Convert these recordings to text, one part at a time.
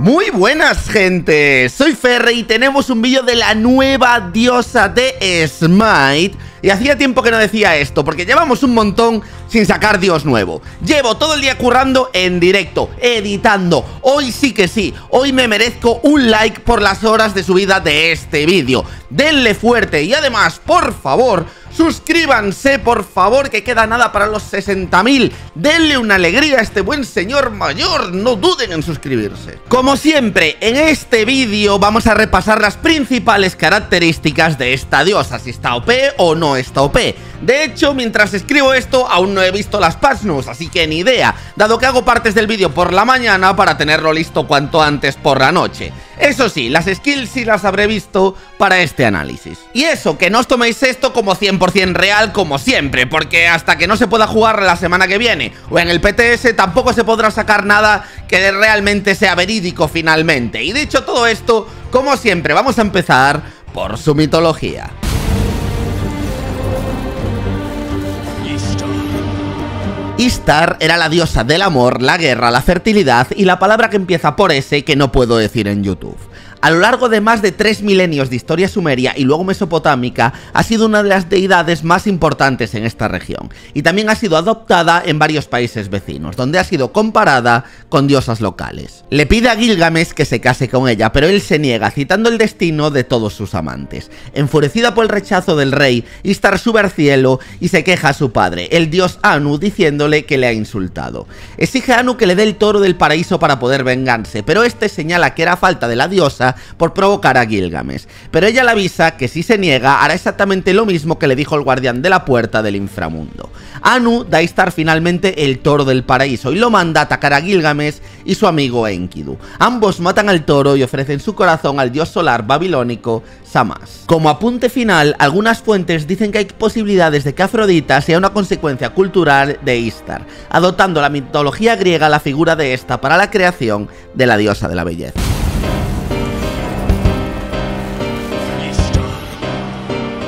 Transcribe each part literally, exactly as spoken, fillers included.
Muy buenas, gente, soy Ferre y tenemos un vídeo de la nueva diosa de Smite. Y hacía tiempo que no decía esto, porque llevamos un montón sin sacar dios nuevo. Llevo todo el día currando en directo, editando. Hoy sí que sí, hoy me merezco un like por las horas de subida de este vídeo. Denle fuerte y además, por favor, suscríbanse, por favor, que queda nada para los sesenta mil. Denle una alegría a este buen señor mayor, no duden en suscribirse. Como siempre, en este vídeo vamos a repasar las principales características de esta diosa, si está O P o no está O P. De hecho, mientras escribo esto, aún no he visto las patch news, así que ni idea, dado que hago partes del vídeo por la mañana para tenerlo listo cuanto antes por la noche. Eso sí, las skills sí las habré visto para este análisis. Y eso, que no os toméis esto como cien por cien real como siempre, porque hasta que no se pueda jugar la semana que viene o en el P T S tampoco se podrá sacar nada que realmente sea verídico finalmente. Y dicho todo esto, como siempre, vamos a empezar por su mitología. Ishtar era la diosa del amor, la guerra, la fertilidad y la palabra que empieza por S que no puedo decir en YouTube. A lo largo de más de tres milenios de historia sumeria y luego mesopotámica, ha sido una de las deidades más importantes en esta región, y también ha sido adoptada en varios países vecinos, donde ha sido comparada con diosas locales. Le pide a Gilgamesh que se case con ella, pero él se niega, citando el destino de todos sus amantes. Enfurecida por el rechazo del rey, Ishtar sube al cielo y se queja a su padre, el dios Anu, diciéndole que le ha insultado. Exige a Anu que le dé el toro del paraíso para poder vengarse, pero este señala que era falta de la diosa por provocar a Gilgamesh, pero ella le avisa que si se niega hará exactamente lo mismo que le dijo el guardián de la puerta del inframundo. Anu da a Ishtar finalmente el toro del paraíso y lo manda a atacar a Gilgamesh y su amigo Enkidu. Ambos matan al toro y ofrecen su corazón al dios solar babilónico Shamash. Como apunte final, algunas fuentes dicen que hay posibilidades de que Afrodita sea una consecuencia cultural de Ishtar, adoptando la mitología griega la figura de esta para la creación de la diosa de la belleza.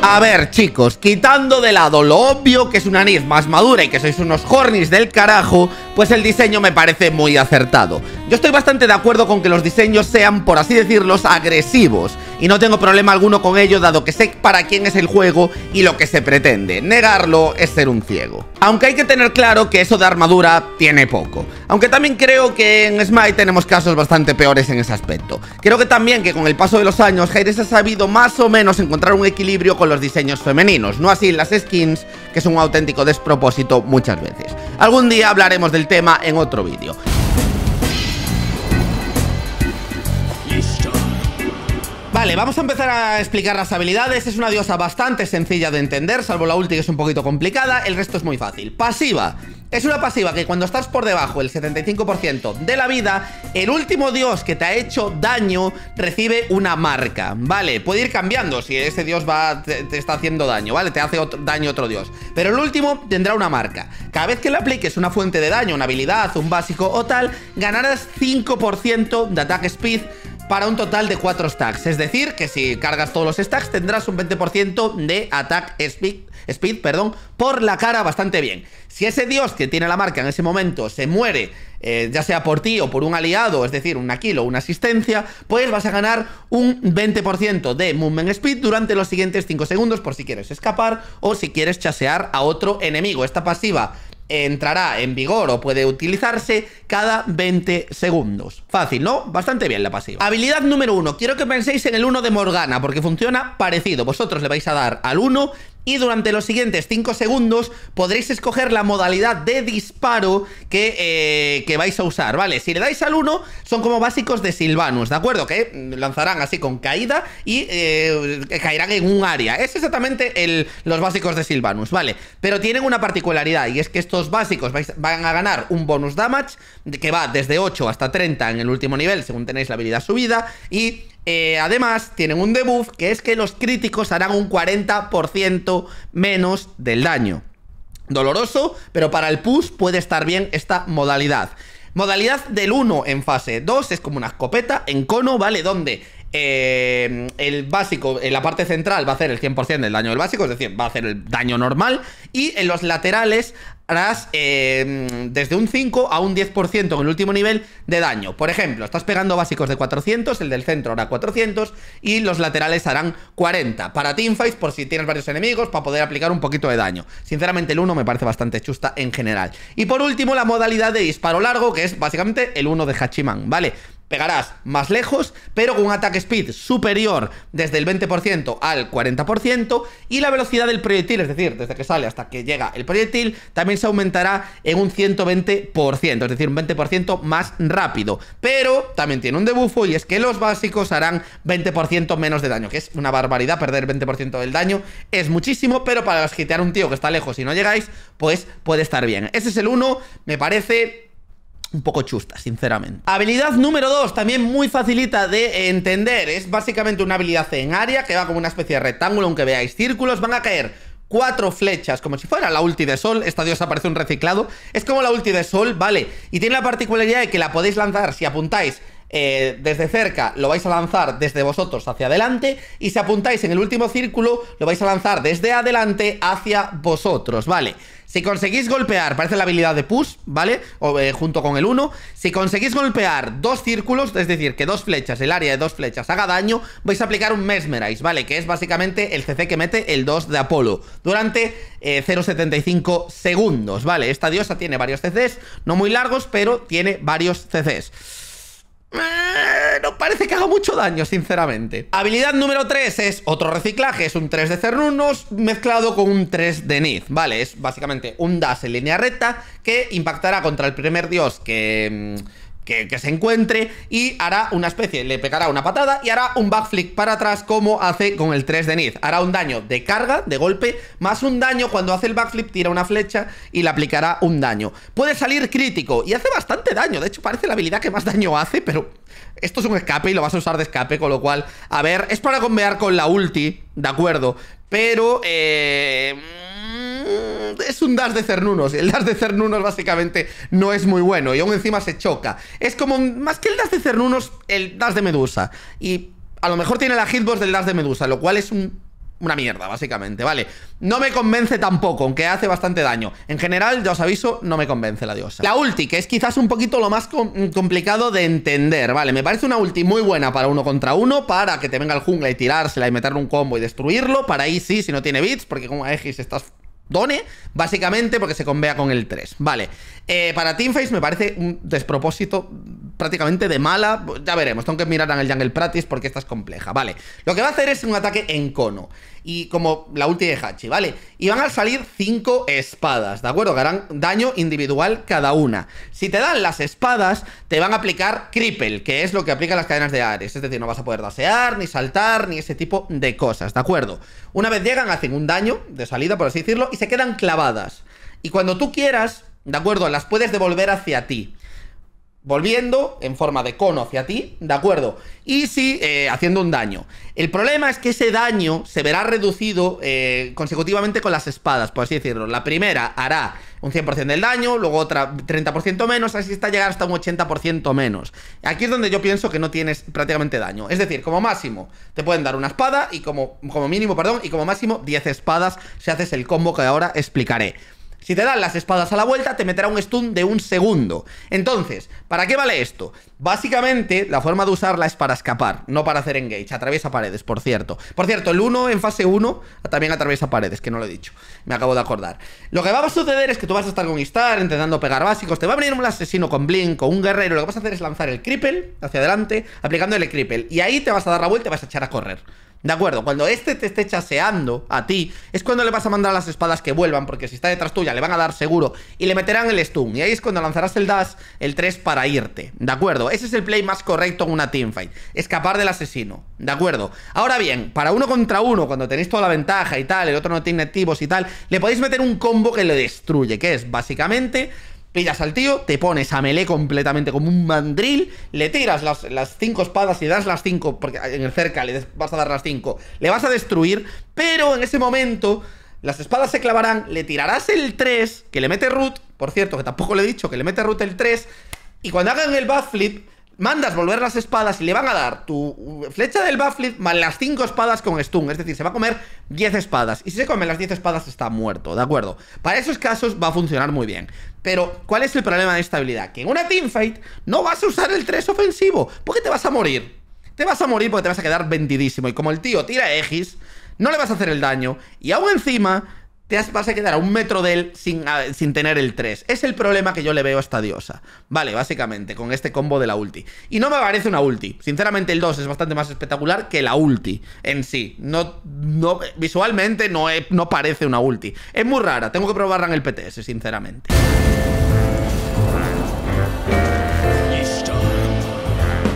A ver, chicos, quitando de lado lo obvio que es una Nid más madura y que sois unos hornies del carajo, pues el diseño me parece muy acertado. Yo estoy bastante de acuerdo con que los diseños sean, por así decirlos, agresivos, y no tengo problema alguno con ello, dado que sé para quién es el juego y lo que se pretende. Negarlo es ser un ciego. Aunque hay que tener claro que eso de armadura tiene poco. Aunque también creo que en Smite tenemos casos bastante peores en ese aspecto. Creo que también que con el paso de los años Hi-Rez ha sabido más o menos encontrar un equilibrio con los diseños femeninos, no así las skins, que es un auténtico despropósito muchas veces. Algún día hablaremos del tema en otro vídeo. Vale, vamos a empezar a explicar las habilidades. Es una diosa bastante sencilla de entender, salvo la ulti que es un poquito complicada, el resto es muy fácil. Pasiva. Es una pasiva que cuando estás por debajo del setenta y cinco por ciento de la vida, el último dios que te ha hecho daño recibe una marca, ¿vale? Puede ir cambiando si ese dios va, te, te está haciendo daño, ¿vale? Te hace otro, daño otro dios, pero el último tendrá una marca. Cada vez que le apliques una fuente de daño, una habilidad, un básico o tal, ganarás cinco por ciento de attack speed para un total de cuatro stacks. Es decir, que si cargas todos los stacks tendrás un veinte por ciento de attack speed, speed perdón, por la cara. Bastante bien. Si ese dios que tiene la marca en ese momento se muere, eh, ya sea por ti o por un aliado, es decir, una kill o una asistencia, pues vas a ganar un veinte por ciento de movement speed durante los siguientes cinco segundos por si quieres escapar o si quieres chasear a otro enemigo. Esta pasiva entrará en vigor o puede utilizarse cada veinte segundos. Fácil, ¿no? Bastante bien la pasiva. Habilidad número uno. Quiero que penséis en el uno de Morgana, porque funciona parecido. Vosotros le vais a dar al uno y durante los siguientes cinco segundos podréis escoger la modalidad de disparo que, eh, que vais a usar, ¿vale? Si le dais al uno, son como básicos de Silvanus, ¿de acuerdo? Que lanzarán así con caída y eh, caerán en un área. Es exactamente el, los básicos de Silvanus, ¿vale? Pero tienen una particularidad, y es que estos básicos vais, van a ganar un bonus damage que va desde ocho hasta treinta en el último nivel, según tenéis la habilidad subida. Y... Eh, además tienen un debuff que es que los críticos harán un cuarenta por ciento menos del daño. Doloroso, pero para el push puede estar bien esta modalidad. Modalidad del uno en fase dos es como una escopeta en cono, ¿vale? Donde eh, el básico, en la parte central va a hacer el cien por cien del daño del básico, es decir, va a hacer el daño normal, y en los laterales harás eh, desde un cinco a un diez por ciento en el último nivel de daño. Por ejemplo, estás pegando básicos de cuatrocientos, el del centro hará cuatrocientos y los laterales harán cuarenta. Para teamfights, por si tienes varios enemigos, para poder aplicar un poquito de daño. Sinceramente el uno me parece bastante chusta en general. Y por último la modalidad de disparo largo, que es básicamente el uno de Hachiman, ¿vale? Pegarás más lejos, pero con un ataque speed superior desde el veinte por ciento al cuarenta por ciento, y la velocidad del proyectil, es decir, desde que sale hasta que llega el proyectil, también se aumentará en un ciento veinte por ciento, es decir, un veinte por ciento más rápido. Pero también tiene un debuffo, y es que los básicos harán veinte por ciento menos de daño, que es una barbaridad. Perder veinte por ciento del daño es muchísimo, pero para hitear a un tío que está lejos y no llegáis, pues puede estar bien. Ese es el uno, me parece un poco chusta, sinceramente. Habilidad número dos, también muy facilita de entender. Es básicamente una habilidad en área que va como una especie de rectángulo, aunque veáis círculos. Van a caer cuatro flechas, como si fuera la ulti de Sol. Esta diosa parece un reciclado. Es como la ulti de Sol, ¿vale? Y tiene la particularidad de que la podéis lanzar si apuntáis Eh, desde cerca, lo vais a lanzar desde vosotros hacia adelante, y si apuntáis en el último círculo, lo vais a lanzar desde adelante hacia vosotros, ¿vale? Si conseguís golpear, parece la habilidad de push, ¿vale? O, eh, junto con el uno, si conseguís golpear dos círculos, es decir, que dos flechas, el área de dos flechas haga daño, vais a aplicar un mesmerize, ¿vale? Que es básicamente el C C que mete el dos de Apolo durante eh, cero coma setenta y cinco segundos, ¿vale? Esta diosa tiene varios C Cs, no muy largos, pero tiene varios C Cs. No parece que haga mucho daño, sinceramente. Habilidad número tres es otro reciclaje. Es un tres de Cernunnos mezclado con un tres de Nid, ¿vale? Es básicamente un dash en línea recta que impactará contra el primer dios que... Que, que se encuentre, y hará una especie, le pegará una patada y hará un backflip para atrás, como hace con el tres de Nid. Hará un daño de carga, de golpe, más un daño cuando hace el backflip, tira una flecha y le aplicará un daño. Puede salir crítico y hace bastante daño. De hecho parece la habilidad que más daño hace, pero esto es un escape y lo vas a usar de escape, con lo cual, a ver, es para combear con la ulti, de acuerdo, pero eh... es un dash de Cernunnos, y el dash de Cernunnos básicamente no es muy bueno, y aún encima se choca. Es como, más que el dash de Cernunnos, el dash de Medusa, y a lo mejor tiene la hitbox del dash de Medusa, lo cual es un, una mierda, básicamente, ¿vale? No me convence tampoco, aunque hace bastante daño. En general, ya os aviso, no me convence la diosa. La ulti, que es quizás un poquito lo más com- complicado de entender, ¿vale? Me parece una ulti muy buena para uno contra uno, para que te venga el jungla y tirársela y meterle un combo y destruirlo. Para ahí sí, si no tiene bits, porque con Aegis estás... Done, básicamente porque se convea con el tres, ¿vale? Eh, para teamfights me parece un despropósito prácticamente de mala. Ya veremos, tengo que mirar en el jungle practice porque esta es compleja, ¿vale? Lo que va a hacer es un ataque en cono, y como la ulti de Hachi, ¿vale? Y van a salir cinco espadas, ¿de acuerdo? Que harán daño individual cada una. Si te dan las espadas, te van a aplicar cripple, que es lo que aplican las cadenas de Ares. Es decir, no vas a poder dasear, ni saltar, ni ese tipo de cosas, ¿de acuerdo? Una vez llegan, hacen un daño de salida, por así decirlo, y se quedan clavadas. Y cuando tú quieras, ¿de acuerdo?, las puedes devolver hacia ti, volviendo en forma de cono hacia ti, ¿de acuerdo? Y sí, eh, haciendo un daño. El problema es que ese daño se verá reducido eh, consecutivamente con las espadas, por así decirlo. La primera hará un cien por ciento del daño, luego otra treinta por ciento menos, así hasta llegar hasta un ochenta por ciento menos. Aquí es donde yo pienso que no tienes prácticamente daño. Es decir, como máximo te pueden dar una espada, y como, como mínimo, perdón, y como máximo diez espadas si haces el combo que ahora explicaré. Si te dan las espadas a la vuelta, te meterá un stun de un segundo. Entonces, ¿para qué vale esto? Básicamente, la forma de usarla es para escapar, no para hacer engage. Atraviesa paredes, por cierto. Por cierto, el uno en fase uno también atraviesa paredes, que no lo he dicho, me acabo de acordar. Lo que va a suceder es que tú vas a estar con Ishtar intentando pegar básicos, te va a venir un asesino con blink o un guerrero. Lo que vas a hacer es lanzar el cripple hacia adelante, aplicándole cripple, y ahí te vas a dar la vuelta y vas a echar a correr, ¿de acuerdo? Cuando este te esté chaseando a ti, es cuando le vas a mandar las espadas que vuelvan, porque si está detrás tuya le van a dar seguro y le meterán el stun, y ahí es cuando lanzarás el dash, el tres, para irte, ¿de acuerdo? Ese es el play más correcto en una teamfight, escapar del asesino, ¿de acuerdo? Ahora bien, para uno contra uno, cuando tenéis toda la ventaja y tal, el otro no tiene activos y tal, le podéis meter un combo que le destruye, que es básicamente... Pillas al tío, te pones a melee completamente como un mandril, le tiras las, las cinco espadas y das las cinco, porque en el cerca le vas a dar las cinco, le vas a destruir, pero en ese momento las espadas se clavarán, le tirarás el tres, que le mete root, por cierto, que tampoco le he dicho, que le mete root el tres, y cuando hagan el backflip, mandas volver las espadas y le van a dar tu flecha del Bafflet más las cinco espadas con stun. Es decir, se va a comer diez espadas. Y si se come las diez espadas está muerto, ¿de acuerdo? Para esos casos va a funcionar muy bien. Pero, ¿cuál es el problema de esta habilidad? Que en una teamfight no vas a usar el tres ofensivo. ¿Por qué te vas a morir? Te vas a morir porque te vas a quedar vendidísimo. Y como el tío tira Aegis, no le vas a hacer el daño. Y aún encima te vas a quedar a un metro de él sin, a, sin tener el tres. Es el problema que yo le veo a esta diosa. Vale, básicamente, con este combo de la ulti. Y no me parece una ulti. Sinceramente, el dos es bastante más espectacular que la ulti en sí. No, no, visualmente no, he, no parece una ulti. Es muy rara. Tengo que probarla en el P T S, sinceramente.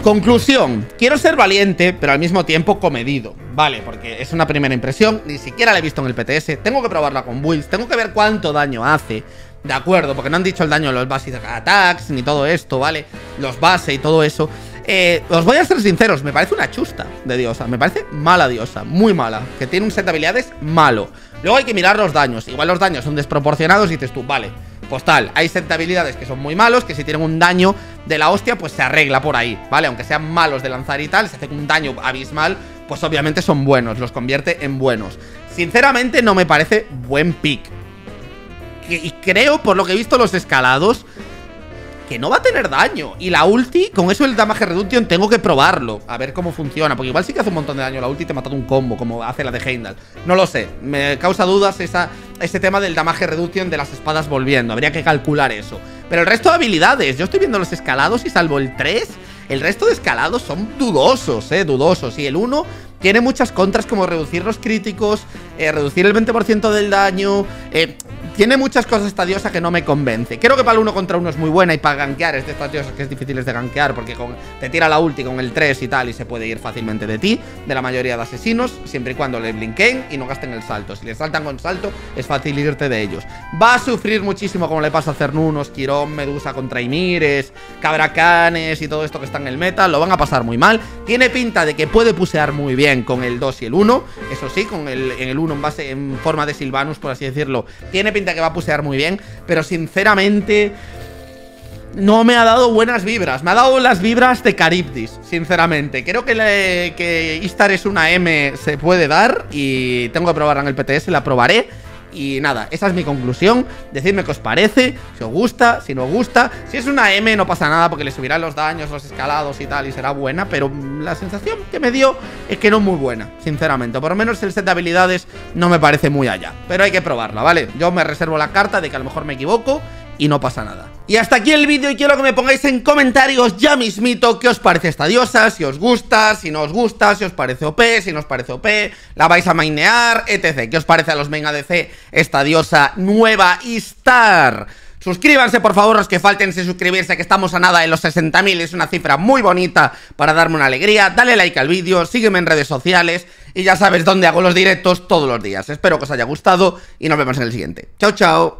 Conclusión, quiero ser valiente, pero al mismo tiempo comedido. Vale, porque es una primera impresión, ni siquiera la he visto en el P T S. Tengo que probarla con builds, tengo que ver cuánto daño hace. De acuerdo, porque no han dicho el daño de los basic attacks, ni todo esto, ¿vale? Los base y todo eso. eh, Os voy a ser sinceros, me parece una chusta de diosa. Me parece mala diosa, muy mala. Que tiene un set de habilidades malo. Luego hay que mirar los daños, igual los daños son desproporcionados y dices tú, vale, pues tal, hay set de habilidades que son muy malos, que si tienen un daño de la hostia, pues se arregla por ahí, ¿vale? Aunque sean malos de lanzar y tal, si hacen un daño abismal, pues obviamente son buenos, los convierte en buenos. Sinceramente no me parece buen pick. Y creo, por lo que he visto los escalados, que no va a tener daño. Y la ulti, con eso el damage reduction tengo que probarlo, a ver cómo funciona. Porque igual sí que hace un montón de daño la ulti y te ha matado un combo, como hace la de Heimdall. No lo sé, me causa dudas esa, ese tema del damage reduction de las espadas volviendo. Habría que calcular eso. Pero el resto de habilidades, yo estoy viendo los escalados y salvo el tres, el resto de escalados son dudosos, eh, dudosos. Y el uno tiene muchas contras como reducir los críticos, eh, reducir el veinte por ciento del daño. Eh... Tiene muchas cosas esta diosa que no me convence. Creo que para el uno contra uno es muy buena y para gankear es de estas diosas que es difícil de gankear porque con, te tira la ulti con el tres y tal y se puede ir fácilmente de ti, de la mayoría de asesinos, siempre y cuando le blinquen y no gasten el salto. Si le saltan con salto es fácil irte de ellos. Va a sufrir muchísimo como le pasa a Cernunnos, Quirón, Medusa contra Imires, Cabracanes y todo esto que está en el meta. Lo van a pasar muy mal. Tiene pinta de que puede pusear muy bien con el dos y el uno. Eso sí, con el, en el uno en base en forma de Silvanus, por así decirlo. Tiene pinta que va a pusear muy bien, pero sinceramente no me ha dado buenas vibras. Me ha dado las vibras de Caribdis, sinceramente. Creo que, le, que Ishtar es una M, se puede dar y tengo que probarla en el P T S, la probaré. Y nada, esa es mi conclusión. Decidme qué os parece, si os gusta, si no os gusta. Si es una M no pasa nada porque le subirán los daños, los escalados y tal, y será buena. Pero la sensación que me dio es que no es muy buena, sinceramente. Por lo menos el set de habilidades no me parece muy allá. Pero hay que probarla, ¿vale? Yo me reservo la carta de que a lo mejor me equivoco y no pasa nada. Y hasta aquí el vídeo y quiero que me pongáis en comentarios ya mismito qué os parece esta diosa, si os gusta, si no os gusta, si os parece O P, si no os parece O P, la vais a mainear, etcétera. ¿Qué os parece a los main A D C esta diosa nueva Ishtar? Suscríbanse por favor los que falten sin suscribirse, que estamos a nada de los sesenta mil, es una cifra muy bonita para darme una alegría. Dale like al vídeo, sígueme en redes sociales y ya sabes dónde hago los directos todos los días. Espero que os haya gustado y nos vemos en el siguiente. Chao, chao.